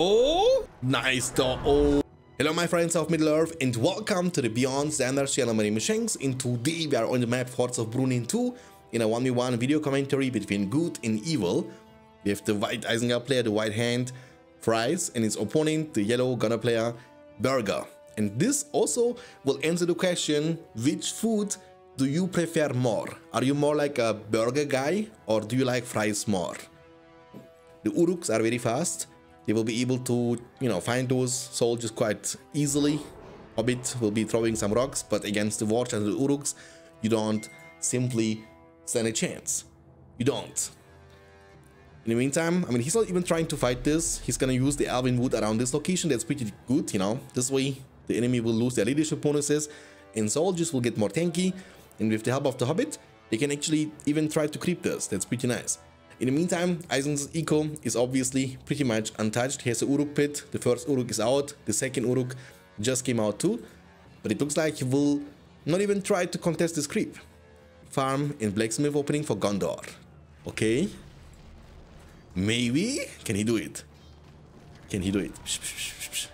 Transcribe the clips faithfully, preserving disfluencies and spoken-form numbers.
Oh, nice though. Oh. Hello my friends of Middle Earth and welcome to the Beyond Standards channel. My name is Shanks and today we are on the map Forts of Brûnen two in a one v one video commentary between good and evil. We have the white Isengard player, the white hand, Fries, and his opponent, the yellow Gondor player, Burger. And this also will answer the question, which food do you prefer more? Are you more like a burger guy or do you like fries more? The Uruks are very fast. They will be able to, you know, find those soldiers quite easily. Hobbit will be throwing some rocks, but against the Watch and the Uruks, you don't simply stand a chance. You don't. In the meantime, I mean, he's not even trying to fight this. He's gonna use the Elven Wood around this location. That's pretty good, you know. This way, the enemy will lose their leadership bonuses, and soldiers will get more tanky. And with the help of the Hobbit, they can actually even try to creep this. That's pretty nice. In the meantime, Isen's eco is obviously pretty much untouched. He has a Uruk pit. The first Uruk is out. The second Uruk just came out too. But it looks like he will not even try to contest this creep. Farm and blacksmith opening for Gondor. Okay. Maybe? Can he do it? Can he do it?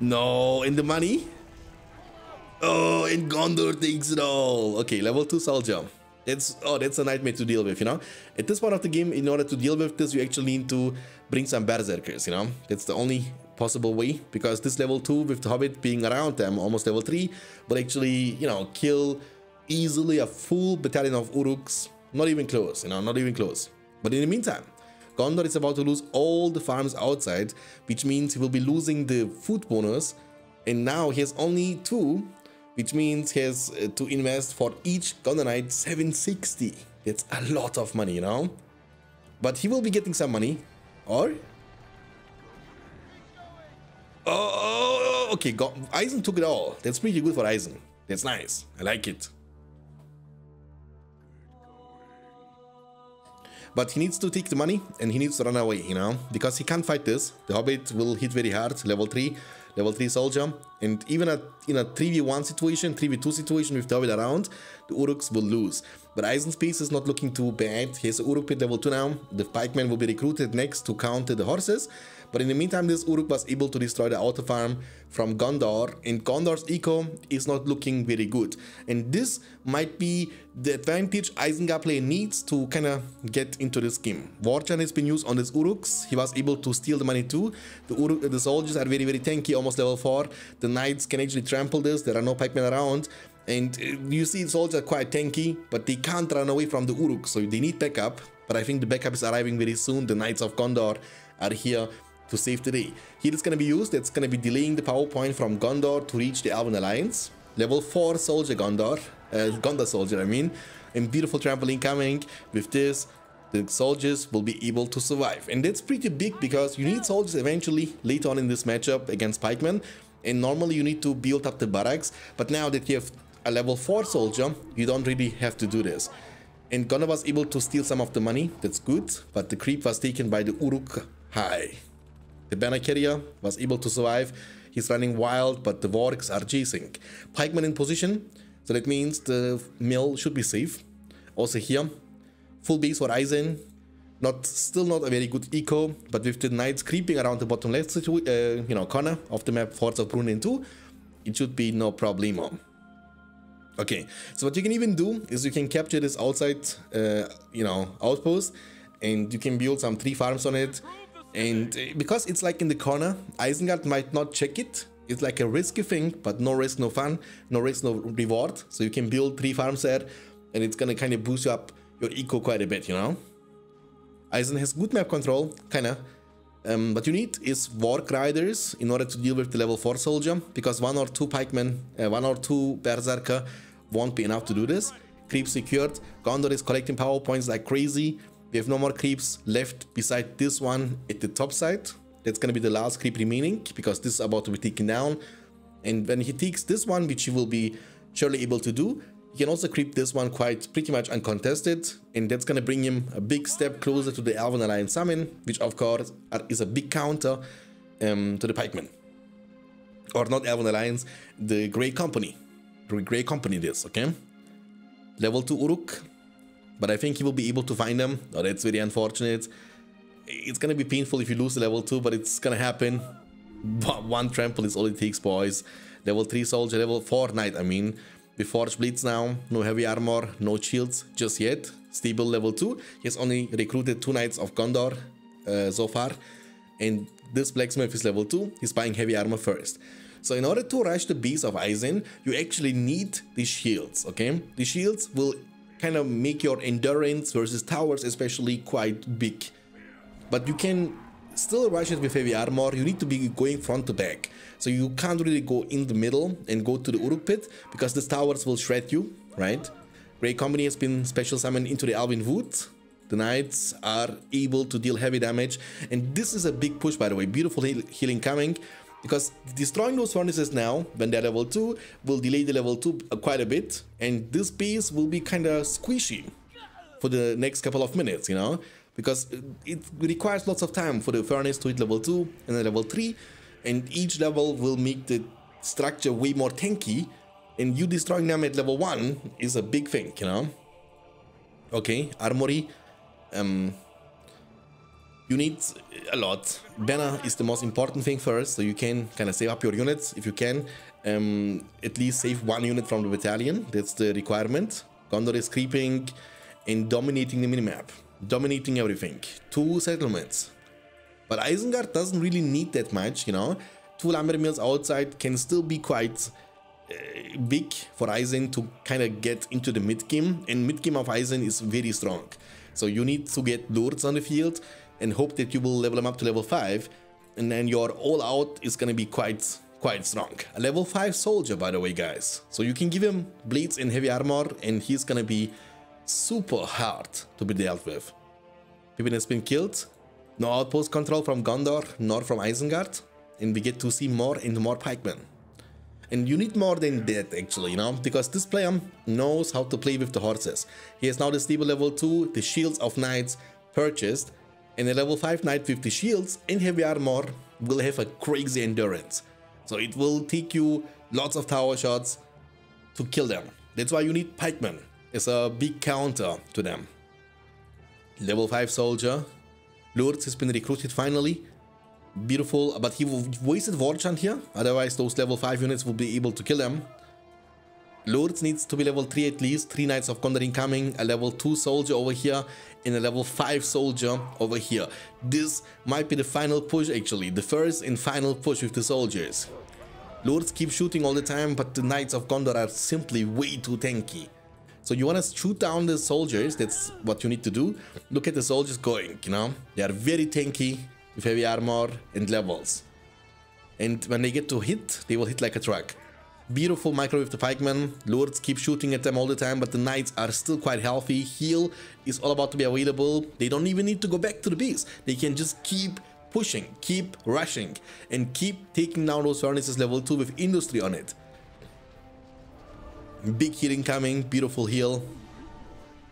No, and the money? Oh, and Gondor takes it all. Okay, level two soldier. That's, oh, that's a nightmare to deal with, you know. At this part of the game, in order to deal with this, you actually need to bring some berserkers, you know. That's the only possible way, because this level two, with the Hobbit being around them, almost level three, will actually, you know, kill easily a full battalion of Uruks. Not even close, you know, not even close. But in the meantime, Gondor is about to lose all the farms outside, which means he will be losing the food bonus, and now he has only two, which means he has to invest for each Gondonite seven sixty. That's a lot of money, you know? But he will be getting some money. Or? Oh, okay. Go Isen took it all. That's pretty good for Isen. That's nice. I like it. But he needs to take the money and he needs to run away, you know? Because he can't fight this. The Hobbit will hit very hard, level three. Level three soldier, and even at, in a three v one situation, three v two situation with David around, the Uruks will lose. But Isen's piece is not looking too bad. He has Uruk pit level two now. The pikemen will be recruited next to counter the horses. But in the meantime, this Uruk was able to destroy the outer farm from Gondor, and Gondor's eco is not looking very good. And this might be the advantage Isengard player needs to kind of get into this game. Warchan has been used on this Uruks. He was able to steal the money too. The, Uruk, the soldiers are very, very tanky, almost level four. The knights can actually trample this. There are no pikemen around. And you see the soldiers are quite tanky, but they can't run away from the Uruk, so they need backup. But I think the backup is arriving very soon. The Knights of Gondor are here to save the day. Here it's going to be used. It's going to be delaying the power point from Gondor to reach the Elven Alliance. Level four soldier Gondor, uh, Gondor soldier I mean. And beautiful trampling coming. With this, the soldiers will be able to survive. And that's pretty big because you need soldiers eventually later on in this matchup against pikemen. And normally you need to build up the barracks, but now that you have a level four soldier, you don't really have to do this. And Gondor was able to steal some of the money, that's good, but the creep was taken by the Uruk-hai. The banner carrier was able to survive, he's running wild, but the wargs are chasing. Pikeman in position, so that means the mill should be safe. Also here, full base for Isen, not, still not a very good eco, but with the knights creeping around the bottom left uh, you know, corner of the map Forts of Brûnen two, it should be no problemo. Okay, so what you can even do is you can capture this outside, uh, you know, outpost, and you can build some three farms on it. And because it's like in the corner, Isengard might not check it. It's like a risky thing, but no risk, no fun, no risk, no reward. So you can build three farms there, and it's gonna kind of boost you up your eco quite a bit, you know. Isen has good map control, kind of. Um, what you need is warg riders in order to deal with the level four soldier, because one or two pikemen, uh, one or two berserker won't be enough to do this. Creep secured. Gondor is collecting power points like crazy. We have no more creeps left beside this one at the top side. That's gonna be the last creep remaining, because this is about to be taken down. And when he takes this one, which he will be surely able to do, he can also creep this one quite pretty much uncontested, and that's gonna bring him a big step closer to the Elven Alliance summon, which of course are, is a big counter um, to the pikemen. Or not Elven Alliance, the Grey Company. The Grey Company this, okay? Level two Uruk, but I think he will be able to find them. Oh, that's very unfortunate. It's gonna be painful if you lose the level two, but it's gonna happen. But one trample is all it takes, boys. Level three soldier, level four knight, I mean. The forge blades now, no heavy armor, no shields just yet. Stable level two. He has only recruited two knights of Gondor uh, so far. And this blacksmith is level two. He's buying heavy armor first. So in order to rush the beast of Isen, you actually need the shields, okay? The shields will kind of make your endurance versus towers especially quite big. But you can still rush it with heavy armor. You need to be going front to back. So you can't really go in the middle and go to the Uruk pit, because these towers will shred you, right? Grey Company has been special summoned into the Elven Wood. The knights are able to deal heavy damage. And this is a big push, by the way. Beautiful heal healing coming. Because destroying those furnaces now, when they're level two, will delay the level two quite a bit. And this base will be kind of squishy for the next couple of minutes, you know. Because it requires lots of time for the furnace to hit level two and then level three. And each level will make the structure way more tanky. And you destroying them at level one is a big thing, you know. Okay, armory. Um, you need a lot. Banner is the most important thing first, so you can kind of save up your units if you can. Um, at least save one unit from the battalion. That's the requirement. Gondor is creeping and dominating the minimap. Dominating everything. Two settlements. But Isengard doesn't really need that much, you know. Two lumber mills outside can still be quite uh, big for Isen to kind of get into the mid-game. And mid-game of Isen is very strong. So you need to get Lurtz on the field and hope that you will level them up to level five. And then your all-out is going to be quite, quite strong. A level five soldier, by the way, guys. So you can give him blades and heavy armor, and he's going to be super hard to be dealt with. Pippin has been killed. No outpost control from Gondor, nor from Isengard. And we get to see more and more pikemen. And you need more than that, actually, you know, because this player knows how to play with the horses. He has now the stable level two, the shields of knights purchased, and a level five knight with the shields and heavy armor will have a crazy endurance. So it will take you lots of tower shots to kill them. That's why you need pikemen as a big counter to them. Level five soldier. Lurtz has been recruited finally. Beautiful, but he wasted Vorchant here, otherwise those level five units will be able to kill them. Lurtz needs to be level three at least, three knights of Gondor incoming, a level two soldier over here, and a level five soldier over here. This might be the final push actually, the first and final push with the soldiers. Lurtz keeps shooting all the time, but the knights of Gondor are simply way too tanky. So you want to shoot down the soldiers, that's what you need to do. Look at the soldiers going, you know, they are very tanky. With heavy armor and levels. And when they get to hit, they will hit like a truck. Beautiful micro with the pikemen. Lords keep shooting at them all the time, but the knights are still quite healthy. Heal is all about to be available. They don't even need to go back to the base. They can just keep pushing, keep rushing, and keep taking down those furnaces level two with industry on it. Big healing coming, beautiful heal.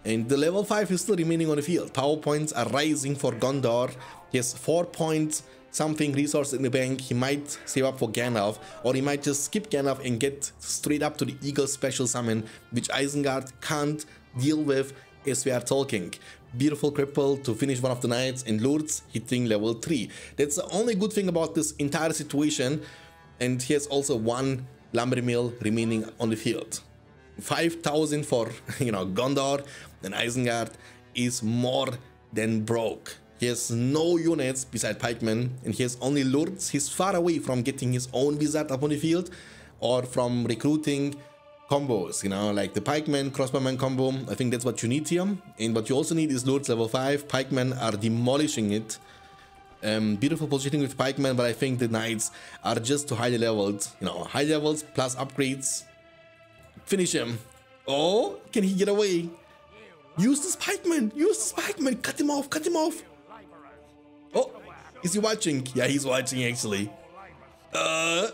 And the level five is still remaining on the field. Power points are rising for Gondor. He has four points, something resource in the bank. He might save up for Gandalf, or he might just skip Gandalf and get straight up to the Eagle Special Summon, which Isengard can't deal with as we are talking. Beautiful cripple to finish one of the knights, and Lurtz hitting level three. That's the only good thing about this entire situation. And he has also one lumber mill remaining on the field. five thousand for, you know, Gondor, and Isengard is more than broke. He has no units beside pikemen, and he has only Lurtz. He's far away from getting his own wizard up on the field or from recruiting combos, you know, like the pikeman, crossbowman combo. I think that's what you need here. And what you also need is Lurtz level five. Pikemen are demolishing it. Um, beautiful positioning with pikemen, but I think the knights are just too high leveled, you know, high levels plus upgrades. Finish him. Oh, can he get away? Use the pikeman. Use the pikeman. Cut him off. Cut him off. Oh, is he watching? Yeah, he's watching actually. Uh,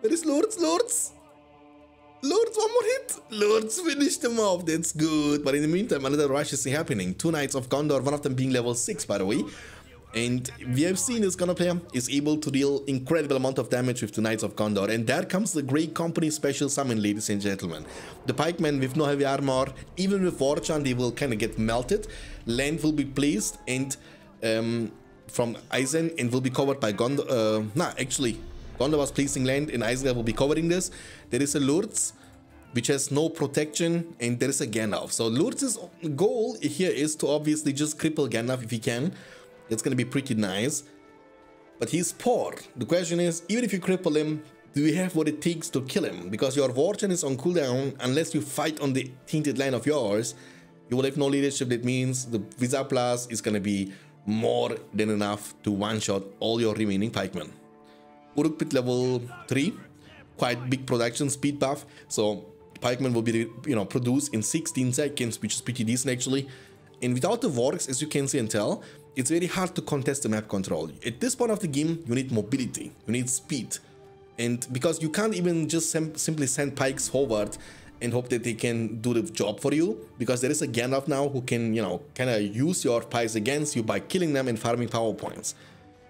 Where is Lurtz? Lurtz? Lurtz, one more hit. Lurtz finished him off. That's good. But in the meantime, another rush is happening. Two knights of Gondor, one of them being level six, by the way. And we have seen this Gonopair is able to deal incredible amount of damage with the Knights of Gondor. And there comes the Grey Company special summon, ladies and gentlemen. The pikemen with no heavy armor, even with Warchant, they will kind of get melted. Land will be placed and um, from Isen and will be covered by Gondor. Uh, nah, actually, Gondor was placing land and Isengard will be covering this. There is a Lurtz, which has no protection, and there is a Gandalf. So Lurtz's goal here is to obviously just cripple Gandalf if he can. That's gonna be pretty nice. But he's poor. The question is, even if you cripple him, do you have what it takes to kill him? Because your Warchant is on cooldown, unless you fight on the tainted line of yours, you will have no leadership. That means the Visa Plus is gonna be more than enough to one-shot all your remaining pikemen. Uruk pit level three, quite big production speed buff. So pikemen will be, you know, produced in sixteen seconds, which is pretty decent actually. And without the wargs, as you can see and tell, it's very hard to contest the map control. At this point of the game, you need mobility, you need speed. And because you can't even just sim simply send pikes forward and hope that they can do the job for you, because there is a Gandalf now who can, you know, kind of use your pikes against you by killing them and farming power points.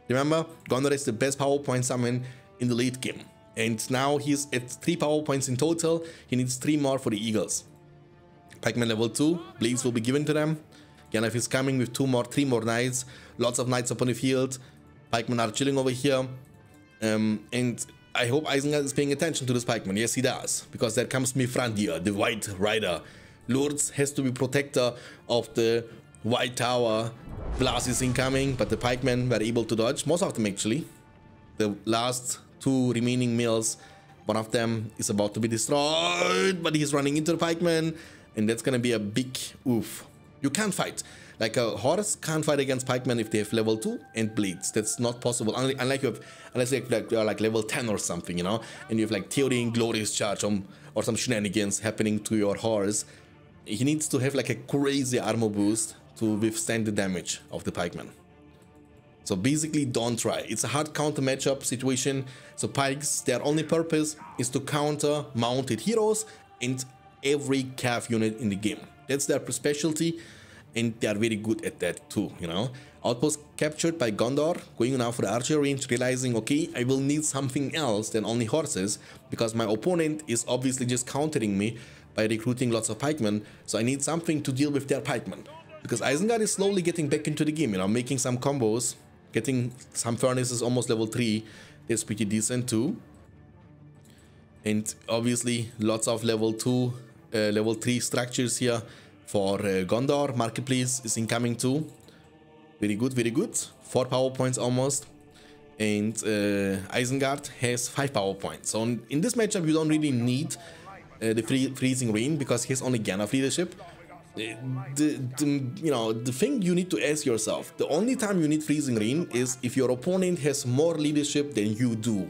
Remember, Gondor is the best power point summon in the late game. And now he's at three power points in total. He needs three more for the Eagles. Pikeman level two, Blades will be given to them. Gandalf is coming with two more, three more knights. Lots of knights upon the field. Pikemen are chilling over here. Um, and I hope Isengard is paying attention to this pikeman. Yes, he does. Because there comes Mithrandir, the White Rider. Lurtz has to be protector of the White Tower. Blast is incoming, but the pikemen were able to dodge. Most of them, actually. The last two remaining males, one of them is about to be destroyed, but he's running into the pikemen, and that's gonna be a big oof. You can't fight. Like a horse can't fight against pikemen if they have level two and bleeds. That's not possible unless you have, unless you have like, you are like level ten or something, you know, and you have like Theory and Glorious Charge or, or some shenanigans happening to your horse. He needs to have like a crazy armor boost to withstand the damage of the pikemen. So basically, don't try. It's a hard counter matchup situation. So pikes, their only purpose is to counter mounted heroes and every calf unit in the game. That's their specialty, and they are very good at that too, you know. Outpost captured by Gondor, going now for the archer range, realizing, okay, I will need something else than only horses, because my opponent is obviously just countering me by recruiting lots of pikemen, so I need something to deal with their pikemen. Because Isengard is slowly getting back into the game, you know, making some combos. Getting some furnaces almost level three, that's pretty decent too. And obviously lots of level two, uh, level three structures here for uh, Gondor. Marketplace is incoming too. Very good, very good. Four power points almost. And uh, Isengard has five power points. So in this matchup you don't really need uh, the free freezing rain because he has only Gandalf leadership. The, the, you know, the thing you need to ask yourself, the only time you need freezing rain is if your opponent has more leadership than you do.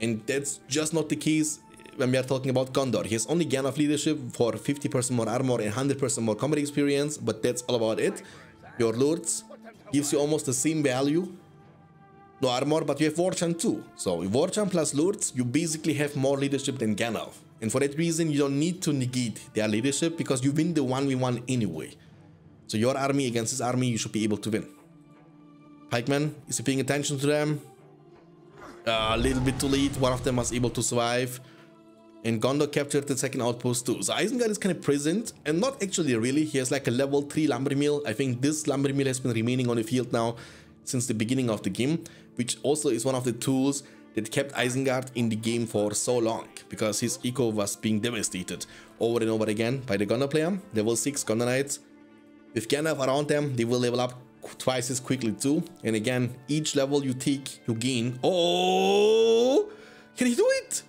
And that's just not the case when we are talking about Gondor. He has only Gandalf leadership for fifty percent more armor and one hundred percent more combat experience, but that's all about it. Your Lurtz gives you almost the same value. No armor, but you have Warchant too. So Warchant plus Lurtz, you basically have more leadership than Gandalf. And for that reason, you don't need to negate their leadership because you win the one v one anyway. So your army against his army, you should be able to win. Pikeman, is he paying attention to them? Uh, a little bit too late. One of them was able to survive. And Gondor captured the second outpost too. So Isengard is kind of present. And not actually really. He has like a level three lumbermill. I think this lumbermill has been remaining on the field now since the beginning of the game. Which also is one of the tools that kept Isengard in the game for so long, because his eco was being devastated over and over again by the Gondor player. Level six Gondonites. With Gandalf around them, they will level up twice as quickly too. And again, each level you take, you gain. Oh, can he do it?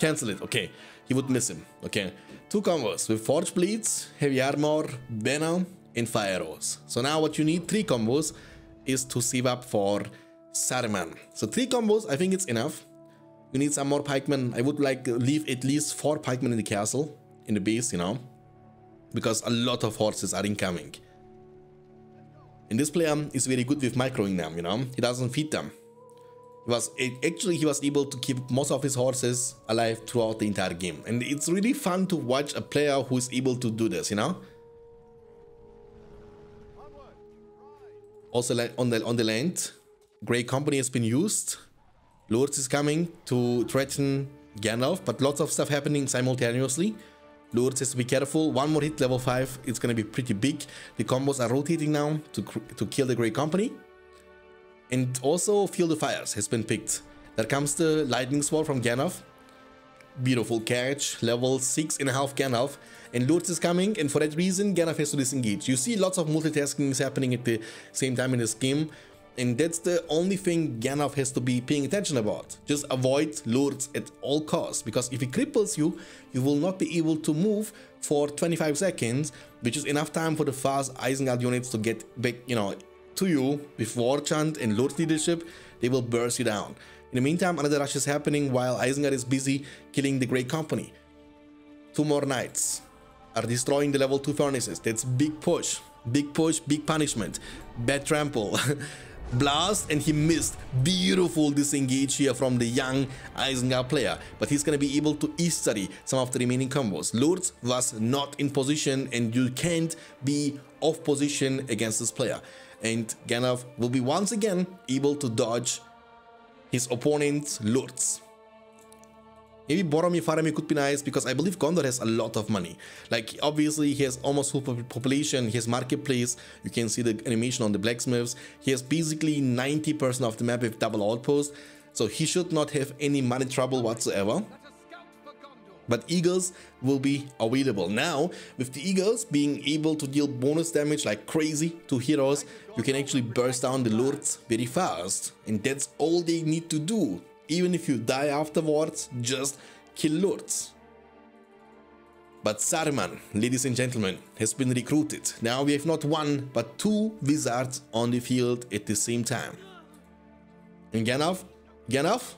Cancel it. Okay, he would miss him. Okay, two combos with Forge Blades, Heavy Armor, Venom, and Fire Arrows. So now what you need, three combos, is to save up for Saruman. So three combos, I think it's enough. You need some more pikemen. I would like to leave at least four pikemen in the castle, in the base, you know, because a lot of horses are incoming. And this player is very good with microing them, you know. He doesn't feed them. He was actually he was able to keep most of his horses alive throughout the entire game, and it's really fun to watch a player who is able to do this, you know. Also, on the on the land, Grey Company has been used. Lurtz is coming to threaten Gandalf, but lots of stuff happening simultaneously. Lurtz has to be careful. One more hit, level five. It's gonna be pretty big. The combos are rotating now to to kill the Grey Company. And also, Field of Fires has been picked. There comes the lightning sword from Gandalf. Beautiful catch, level six and a half Gandalf, and Lurtz is coming, and for that reason Gandalf has to disengage. You see lots of multitasking is happening at the same time in this game, and that's the only thing Gandalf has to be paying attention about. Just avoid Lurtz at all costs, because if he cripples you, you will not be able to move for twenty-five seconds, which is enough time for the fast Isengard units to get back, you know, to you. With Warchant and Lurtz leadership, they will burst you down. In the meantime, another rush is happening while Isengard is busy killing the Grey Company. Two more knights are destroying the level two furnaces. That's big push, big push, big punishment, bad trample. Blast, and he missed. Beautiful disengage here from the young Isengard player, but he's going to be able to eastery some of the remaining combos. Lurtz was not in position, and you can't be off position against this player. And Gandalf will be once again able to dodge his opponent Lurtz. Maybe Boromir Faramir could be nice, because I believe Gondor has a lot of money. Like, obviously he has almost full population, he has marketplace, you can see the animation on the blacksmiths, he has basically ninety percent of the map with double outpost, so he should not have any money trouble whatsoever. But eagles will be available now. With the eagles being able to deal bonus damage like crazy to heroes, you can actually burst down the Lurtz very fast, and that's all they need to do. Even if you die afterwards, just kill Lurtz. But Saruman, ladies and gentlemen, has been recruited. Now we have not one but two wizards on the field at the same time. And Gandalf, Gandalf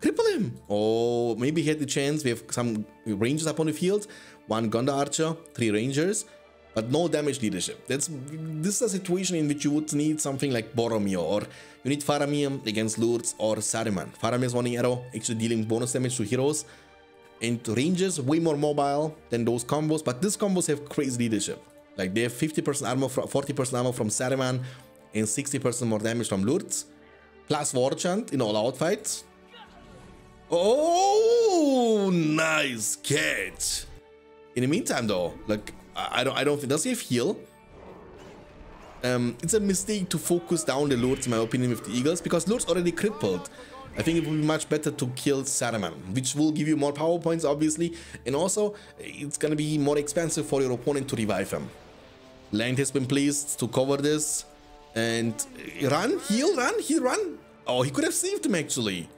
cripple him! Oh, maybe he had the chance. We have some rangers up on the field. One Gondor archer, three rangers, but no damage leadership. That's, this is a situation in which you would need something like Boromir, or you need Faramir against Lurtz or Saruman. Faramir's one arrow, actually dealing bonus damage to heroes. And rangers, way more mobile than those combos, but these combos have crazy leadership. Like, they have fifty percent armor, forty percent armor from Saruman, and sixty percent more damage from Lurtz. Plus Warchant in all-out fights. Oh, nice catch! In the meantime, though, like, I don't, I don't think does he have heal. Um, it's a mistake to focus down the Lurtz, in my opinion, with the eagles, because Lurtz already crippled. I think it would be much better to kill Saruman, which will give you more power points, obviously, and also it's gonna be more expensive for your opponent to revive him. Land has been placed to cover this, and run, heal, run, heal, run. Oh, he could have saved him actually.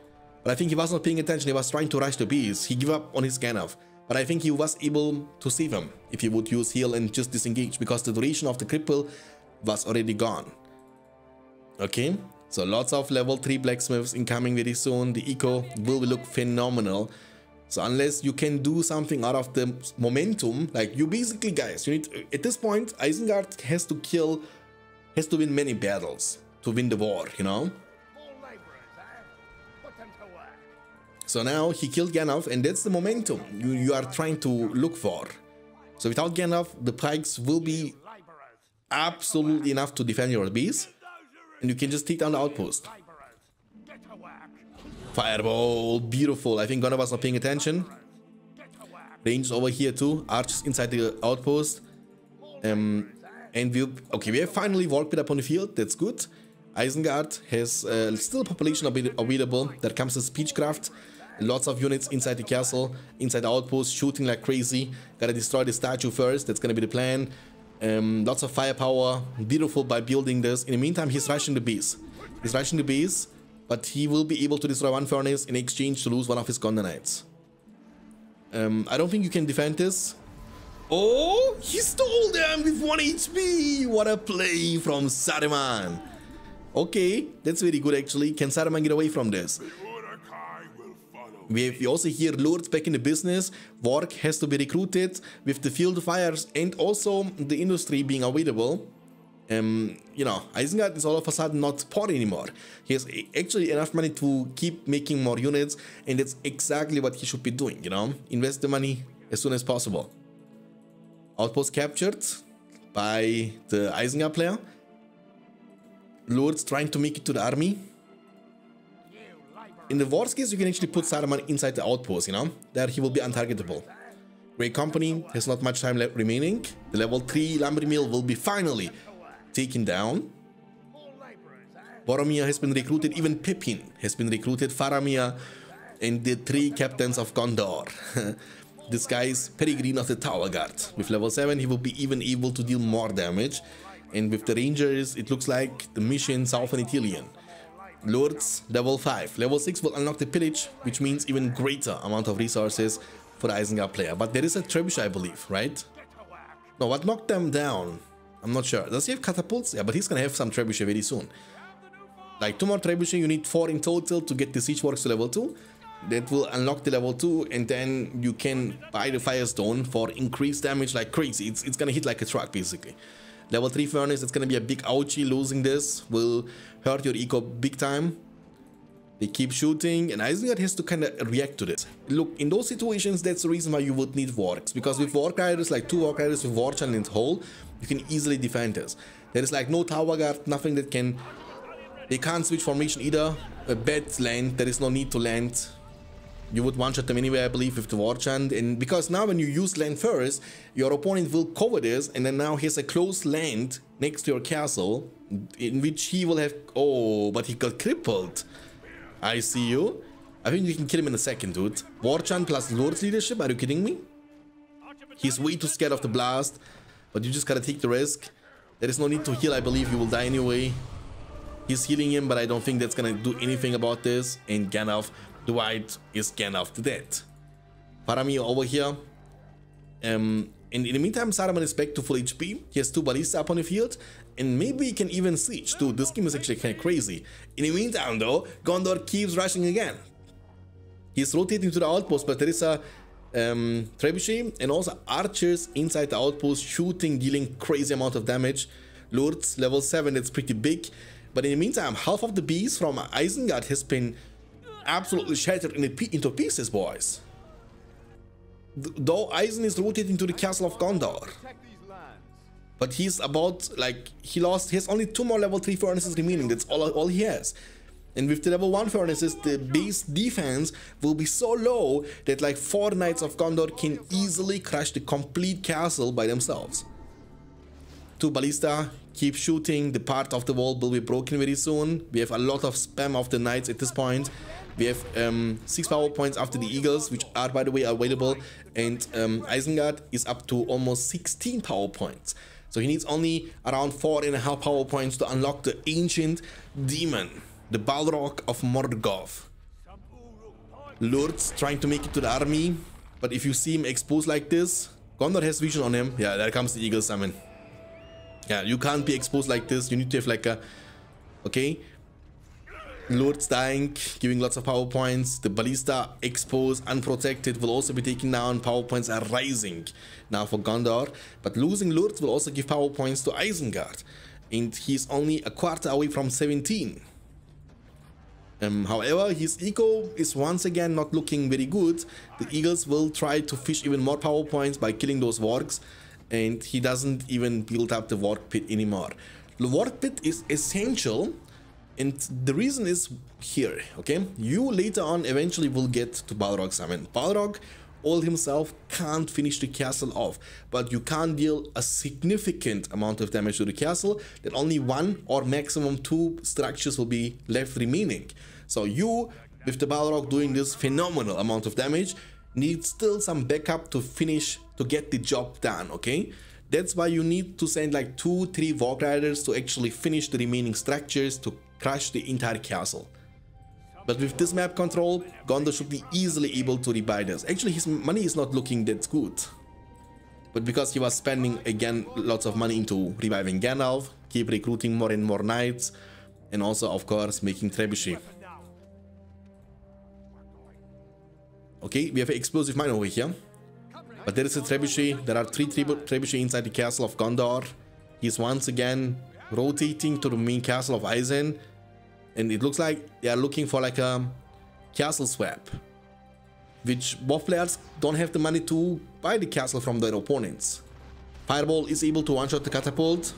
But I think he was not paying attention, he was trying to rush the bees, he gave up on his Gandalf. But I think he was able to save him if he would use heal and just disengage, because the duration of the cripple was already gone. Okay, so lots of level three blacksmiths incoming very soon, the eco will look phenomenal. So unless you can do something out of the momentum, like you basically guys, you need, at this point Isengard has to kill, has to win many battles to win the war, you know. So now he killed Gandalf, and that's the momentum you, you are trying to look for. So without Gandalf, the pikes will be absolutely enough to defend your base, and you can just take down the outpost. Fireball, beautiful. I think Gandalf was not paying attention. Range over here too, archers inside the outpost. Um, and we, okay, we have finally Uruk pit up on the field, that's good. Isengard has uh, still population available. There comes the Speechcraft. Lots of units inside the castle, inside the outpost, shooting like crazy. Gotta destroy the statue first, that's gonna be the plan. Um, lots of firepower, beautiful by building this. In the meantime, he's rushing the base. He's rushing the base, but he will be able to destroy one furnace in exchange to lose one of his Gondonites. Um, I don't think you can defend this. Oh, he stole them with one H P! What a play from Saruman! Okay, that's very good actually. Can Saruman get away from this? We, have, we also hear Lurtz back in the business. Vork has to be recruited with the field fires and also the industry being available. Um, you know, Isengard is all of a sudden not poor anymore. He has actually enough money to keep making more units, and that's exactly what he should be doing, you know. Invest the money as soon as possible. Outpost captured by the Isengard player. Lurtz trying to make it to the army. In the worst case, you can actually put Saruman inside the outpost, you know? There he will be untargetable. Grey Company has not much time left remaining. The level three Lambrimil will be finally taken down. Boromir has been recruited, even Pippin has been recruited, Faramir, and the three captains of Gondor. This guy is Peregrine of the Tower Guard. With level seven, he will be even able to deal more damage. And with the Rangers, it looks like the mission Southern Italian. Lurtz, level five. Level six will unlock the pillage, which means even greater amount of resources for the Isengard player. But there is a trebuchet, I believe, right? No, what knocked them down? I'm not sure. Does he have catapults? Yeah, but he's gonna have some trebuchet very soon. Like two more trebuchet, you need four in total to get the siege works to level two. That will unlock the level two, and then you can buy the Firestone for increased damage like crazy. It's, it's gonna hit like a truck, basically. Level three Furnace, it's gonna be a big ouchie. Losing this will hurt your eco big time. They keep shooting, and Isengard has to kind of react to this. Look, in those situations, that's the reason why you would need Wargs, because with War Riders, like two War Riders with War Channel in the hole, you can easily defend this. There is like no Tower Guard, nothing that can... They can't switch formation either. A bad land, there is no need to land. You would one-shot them anyway, I believe, with the War Chant. And because now when you use land first, your opponent will cover this, and then now he has a close land next to your castle, in which he will have... Oh, but he got crippled. I see you. I think you can kill him in a second, dude. War Chant plus Lord's leadership? Are you kidding me? He's way too scared of the blast, but you just gotta take the risk. There is no need to heal, I believe. You will die anyway. He's healing him, but I don't think that's gonna do anything about this. And Gandalf... Dwight is Gandalf the Dead. Faramir over here. Um, and in the meantime, Saruman is back to full H P. He has two Ballista up on the field. And maybe he can even siege. Dude, this game is actually kind of crazy. In the meantime, though, Gondor keeps rushing again. He's rotating to the outpost, but there is a um, trebuchet and also archers inside the outpost shooting, dealing crazy amount of damage. Lurtz, level seven, that's pretty big. But in the meantime, half of the bees from Isengard has been... absolutely shattered in a, into pieces, boys. Th though Isen is rotated into the castle of Gondor, but he's about like he lost. He has only two more level three furnaces remaining. That's all all he has. And with the level one furnaces, the base defense will be so low that like four knights of Gondor can easily crush the complete castle by themselves. Two ballista. Keep shooting. The part of the wall will be broken very soon. We have a lot of spam of the knights at this point. We have um, six power points after the eagles, which are, by the way, available. And um, Isengard is up to almost sixteen power points. So he needs only around four and a half power points to unlock the ancient demon, the Balrog of Morgoth. Lurtz trying to make it to the army. But if you see him exposed like this, Gondor has vision on him. Yeah, there comes the eagle summon. Yeah, you can't be exposed like this. You need to have like a... Okay. Lord's dying, giving lots of power points. The ballista exposed, unprotected, will also be taken down. Power points are rising now for Gondor. But losing Lords will also give power points to Isengard. And he's only a quarter away from seventeen. Um, however, his eco is once again not looking very good. The eagles will try to fish even more power points by killing those wargs. And he doesn't even build up the Uruk pit anymore. The Uruk pit is essential, and the reason is here, okay? You later on eventually will get to Balrog summon. Balrog all himself can't finish the castle off, but you can't deal a significant amount of damage to the castle, then only one or maximum two structures will be left remaining. So you, with the Balrog doing this phenomenal amount of damage, need still some backup to finish, to get the job done, okay? That's why you need to send like two, three Warg Riders to actually finish the remaining structures to crush the entire castle. But with this map control, Gondor should be easily able to rebuy this. Actually, his money is not looking that good. But because he was spending, again, lots of money into reviving Gandalf, keep recruiting more and more knights, and also, of course, making trebuchet. Okay, we have an explosive mine over here. But there is a trebuchet. There are three trebuchet inside the castle of Gondor. He's once again rotating to the main castle of Isen. And it looks like they are looking for like a castle swap, which both players don't have the money to buy the castle from their opponents. Fireball is able to one-shot the catapult.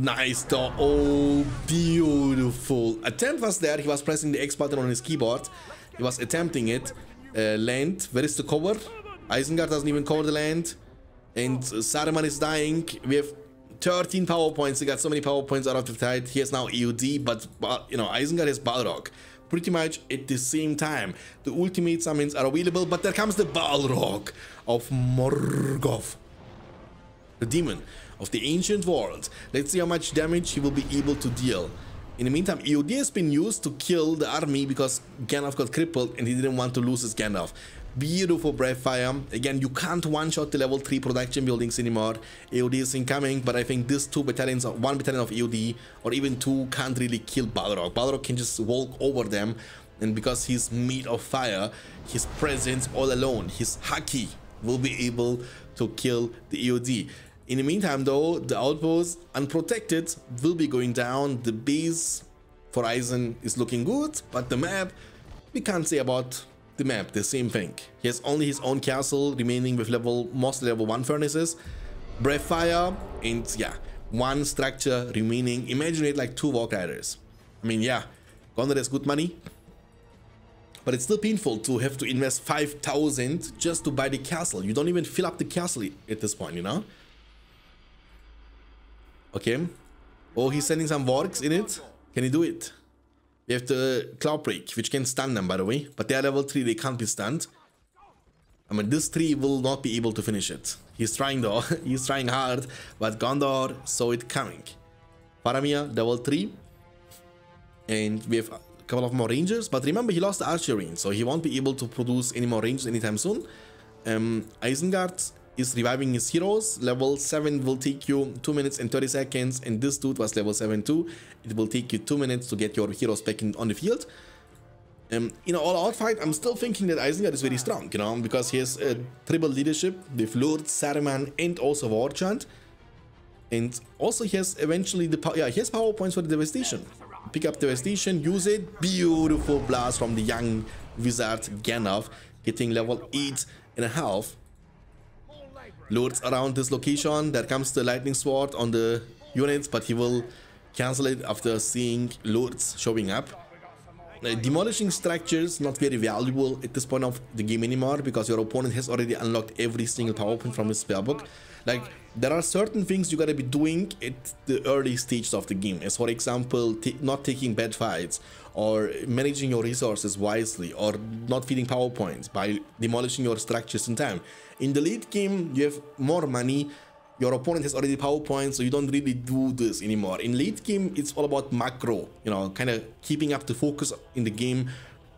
Nice though. Oh, beautiful. Attempt was there. He was pressing the X button on his keyboard. He was attempting it. Uh, land. Where is the cover? Isengard doesn't even cover the land. And Saruman is dying. We have thirteen power points. He got so many power points out of the tide. He has now E O D, but, you know, Isengard has Balrog. Pretty much at the same time. The ultimate summons are available, but there comes the Balrog of Morgoth. The demon of the ancient world. Let's see how much damage he will be able to deal. In the meantime, E O D has been used to kill the army because Gandalf got crippled and he didn't want to lose his Gandalf. Beautiful Breath Fire. Again, you can't one-shot the level three production buildings anymore. E O D is incoming, but I think these two battalions, or one battalion of E O D, or even two, can't really kill Balrog. Balrog can just walk over them, and because he's made of fire, his presence all alone, his haki, will be able to kill the E O D. In the meantime, though, the outpost, unprotected, will be going down. The base for Isen is looking good, but the map, we can't say about the map, the same thing. He has only his own castle remaining with level, mostly level one furnaces, breath fire, and yeah, one structure remaining. Imagine it like two walk riders. I mean, yeah, Gondor has good money, but it's still painful to have to invest five thousand just to buy the castle. You don't even fill up the castle at this point, you know? Okay. Oh, he's sending some wargs in it. Can he do it? We have the Cloud Break, which can stun them, by the way. But they are level three, they can't be stunned. I mean, this three will not be able to finish it. He's trying, though. He's trying hard. But Gondor saw it coming. Faramir, level three. And we have a couple of more rangers. But remember, he lost the archer range, so he won't be able to produce any more rangers anytime soon. Um, Isengard is reviving his heroes. Level seven will take you two minutes and thirty seconds, and this dude was level seven too. It will take you two minutes to get your heroes back in, on the field. Um, in an all-out fight, I'm still thinking that Isengard is very strong, you know, because he has a triple leadership with Lurtz, Saruman, and also Warchant. And also he has eventually the power, yeah, he has power points for the devastation. Pick up devastation, use it. Beautiful blast from the young wizard Gandalf, getting level eight and a half. Lords around this location. There comes the lightning sword on the units, but he will cancel it after seeing Lords showing up. Uh, demolishing structures, not very valuable at this point of the game anymore, because your opponent has already unlocked every single power point from his spell book. Like, there are certain things you gotta be doing at the early stages of the game, as for example, not taking bad fights, or managing your resources wisely, or not feeding power points by demolishing your structures in time. In the late game, you have more money, your opponent has already power points, so you don't really do this anymore. In late game, it's all about macro, you know, kind of keeping up the focus in the game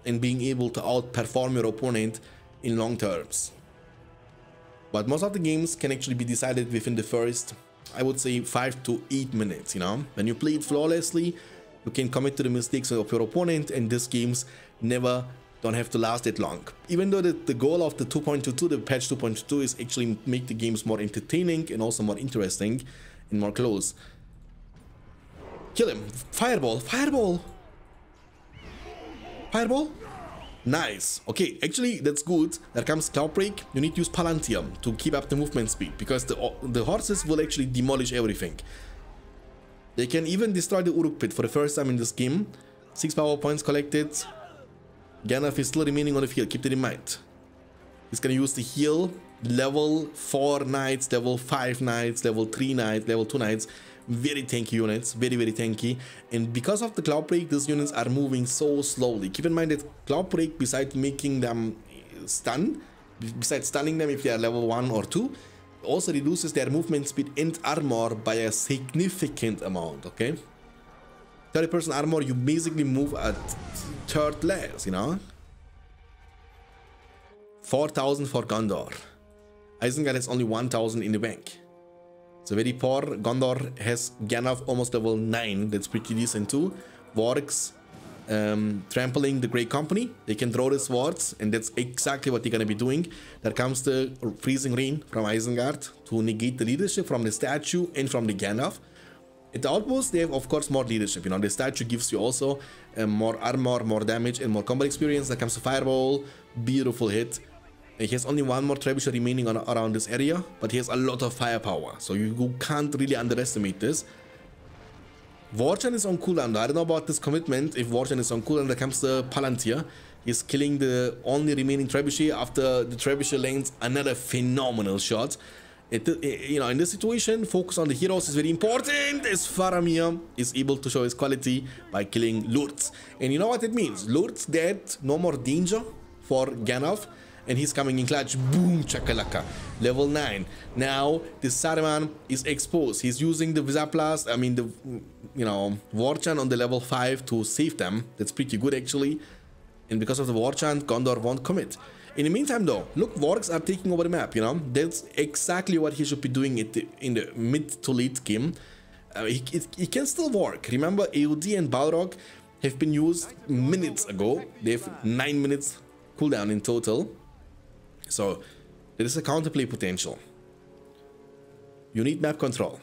and being able to outperform your opponent in long terms. But most of the games can actually be decided within the first, I would say, five to eight minutes, you know. When you play it flawlessly, you can commit to the mistakes of your opponent, and these games never don't have to last that long. Even though the, the goal of the two point two two, the patch two point two two, is actually make the games more entertaining and also more interesting and more close. Kill him. Fireball. Fireball. Fireball. Nice. Okay, actually, that's good. There comes Cloud Break. You need to use Palantir to keep up the movement speed, because the, the horses will actually demolish everything. They can even destroy the Uruk pit for the first time in this game. Six power points collected. Gandalf is still remaining on the field, keep that in mind. He's gonna use the heal. Level four knights, level five knights, level three knights, level two knights. Very tanky units, very, very tanky. And because of the Cloud Break, these units are moving so slowly. Keep in mind that Cloud Break, besides making them stun, besides stunning them if they are level one or two, also reduces their movement speed and armor by a significant amount, okay? thirty percent armor, you basically move at third less, you know? four thousand for Gondor. Isengard has only one thousand in the bank. So very poor. Gondor has Gandalf almost level nine. That's pretty decent too. Wargs um, trampling the Grey Company. They can throw the swords, and that's exactly what they're gonna be doing. There comes the freezing rain from Isengard to negate the leadership from the statue and from the Gandalf. At the outpost, they have, of course, more leadership. You know, the statue gives you also uh, more armor, more damage, and more combat experience. That comes to Fireball. Beautiful hit. And he has only one more trebuchet remaining on, around this area, but he has a lot of firepower, so you, you can't really underestimate this. Vorchan is on cooldown. I don't know about this commitment. If Vorchan is on cooldown, there comes the Palantir. He's killing the only remaining Trebuchet after the Trebuchet lands another phenomenal shot. It, it, you know, in this situation, focus on the heroes is very important. As Faramir is able to show his quality by killing Lurtz. And you know what it means? Lurtz dead, no more danger for Gandalf. And he's coming in clutch. Boom, chakalaka. Level nine. Now, this Saruman is exposed. He's using the Visaplast, I mean, the, you know, Vorchan on the level five to save them. That's pretty good, actually. And because of the Vorchan, Gondor won't commit. In the meantime, though, look, Vorks are taking over the map, you know. That's exactly what he should be doing it in the mid to late game. Uh, he, it, he can still work. Remember, A O D and Balrog have been used minutes ago. They have nine minutes cooldown in total. So, there is a counterplay potential. You need map control.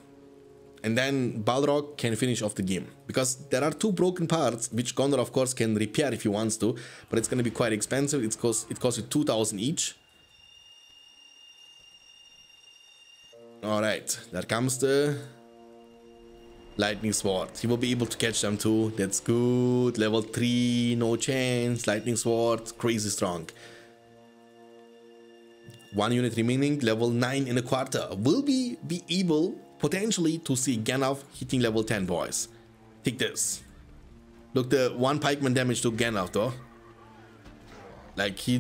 And then Balrog can finish off the game. Because there are two broken parts, which Gondor, of course, can repair if he wants to. But it's going to be quite expensive. It's cost, it costs you two thousand each. Alright, there comes the Lightning Sword. He will be able to catch them too. That's good. Level three, no chance. Lightning Sword, crazy strong. One unit remaining, level nine and a quarter. Will we be able... potentially to see Gandalf hitting level ten, boys. Take this. Look, the one pikeman damage to Gandalf, though. Like, he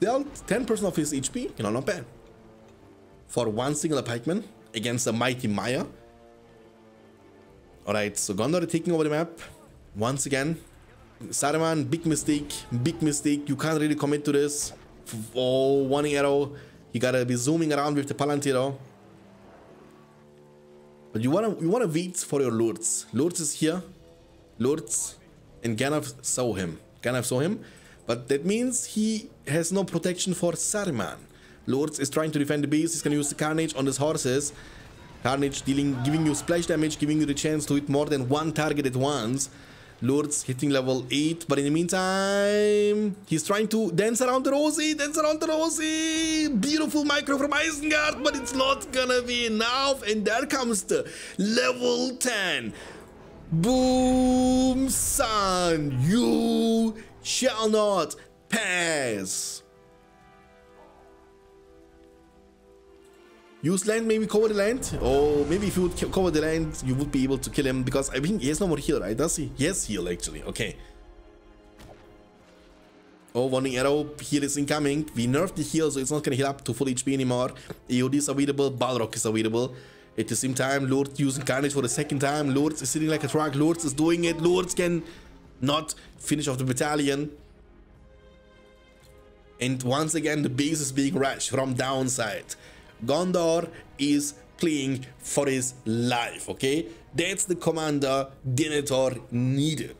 dealt ten percent of his H P. You know, not bad. For one singular pikeman against a mighty Maya. Alright, so Gondor taking over the map. Once again. Saruman, big mistake. Big mistake. You can't really commit to this. Oh, one arrow. You gotta be zooming around with the Palantir. But you wanna you wanna wait for your Lurtz. Lurtz is here. Lurtz and Gandalf saw him. Gandalf saw him. But that means he has no protection for Saruman. Lurtz is trying to defend the base. He's gonna use the Carnage on his horses. Carnage dealing giving you splash damage, giving you the chance to hit more than one target at once. Lurtz hitting level eight, but in the meantime, he's trying to dance around the Rosie, dance around the Rosie. Beautiful micro from Isengard, but it's not gonna be enough. And there comes the level ten. Boom, son, you shall not pass. Use land, maybe cover the land. Oh, maybe if you would cover the land, you would be able to kill him. Because I think he has no more heal, right? Does he? He has heal, actually. Okay. Oh, warning arrow. Heal is incoming. We nerfed the heal, so it's not going to heal up to full H P anymore. A O D is available. Balrog is available. At the same time, Lurtz using Carnage for the second time. Lurtz is sitting like a truck. Lurtz is doing it. Lurtz can not finish off the battalion. And once again, the base is being rushed from downside. Gondor is playing for his life, okay? That's the commander Denethor needed.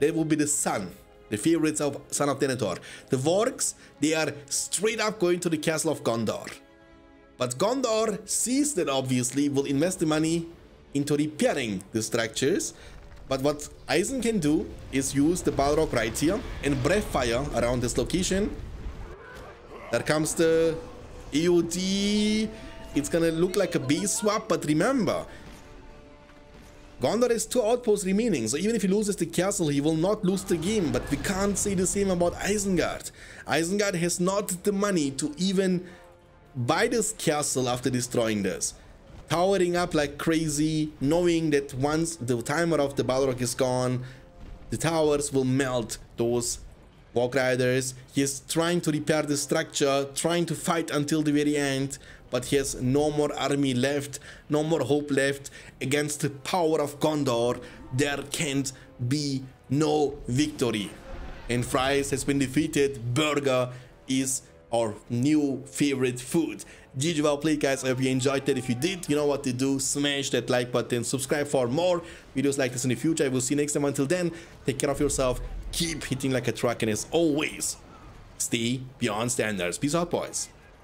That would be the son, the favorites of son of Denethor. The Vorks, they are straight up going to the castle of Gondor. But Gondor sees that, obviously, will invest the money into repairing the structures. But what Isen can do is use the Balrog right here and breath fire around this location. There comes the A O D, it's gonna look like a base swap, but remember, Gondor has two outposts remaining, so even if he loses the castle, he will not lose the game, but we can't say the same about Isengard. Isengard has not the money to even buy this castle after destroying this. Powering up like crazy, knowing that once the timer of the Balrog is gone, the towers will melt those Walk Riders. He is trying to repair the structure, trying to fight until the very end, but he has no more army left, no more hope left. Against the power of Gondor, there can't be no victory. And Fries has been defeated. Burger is our new favorite food. G G well played, guys. I hope you enjoyed that. If you did, you know what to do. Smash that like button, subscribe for more videos like this in the future. I will see you next time. Until then, take care of yourself. Keep hitting like a truck, and as always, stay beyond standards. Peace out, boys.